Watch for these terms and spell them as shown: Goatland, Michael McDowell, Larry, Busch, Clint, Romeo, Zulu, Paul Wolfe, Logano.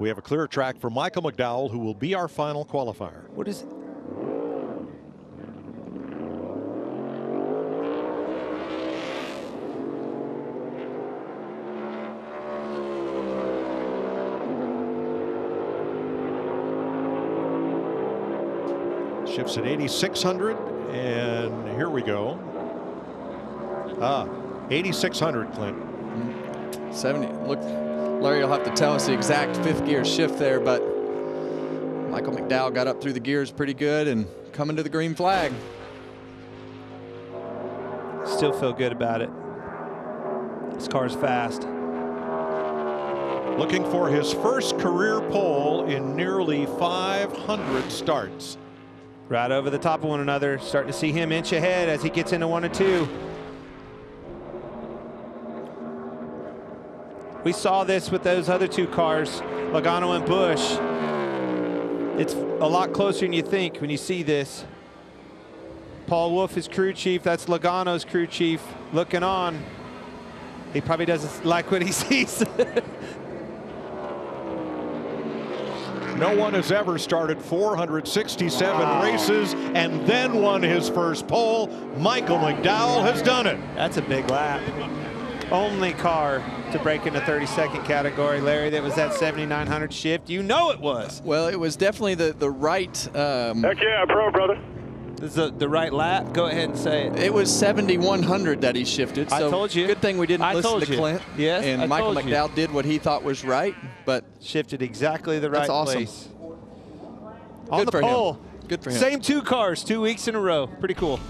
We have a clear track for Michael McDowell, who will be our final qualifier. What is it? Shifts at 8,600, and here we go. 8,600, Clint. 70. Look, Larry will have to tell us the exact fifth gear shift there, but Michael McDowell got up through the gears pretty good and coming to the green flag. Still feel good about it. This car's fast. Looking for his first career pole in nearly 500 starts. Right over the top of one another, starting to see him inch ahead as he gets into 1 and 2. We saw this with those other two cars, Logano and Busch. It's a lot closer than you think when you see this. Paul Wolfe is crew chief, that's Logano's crew chief, looking on. He probably doesn't like what he sees. No one has ever started 467 races and then won his first pole. Michael McDowell has done it. That's a big lap. Only car to break into 32nd category, Larry. That was that 7,900 shift. You know it was. Well, it was definitely the right. Heck yeah, pro, brother. This is the right lap. Go ahead and say it. It was 7,100 that he shifted. So I told you. Good thing we didn't listen to Clint. Yes, and Michael McDowell did what he thought was right, but shifted exactly the right place. That's awesome. Good for him. Good for him. Same two cars 2 weeks in a row. Pretty cool.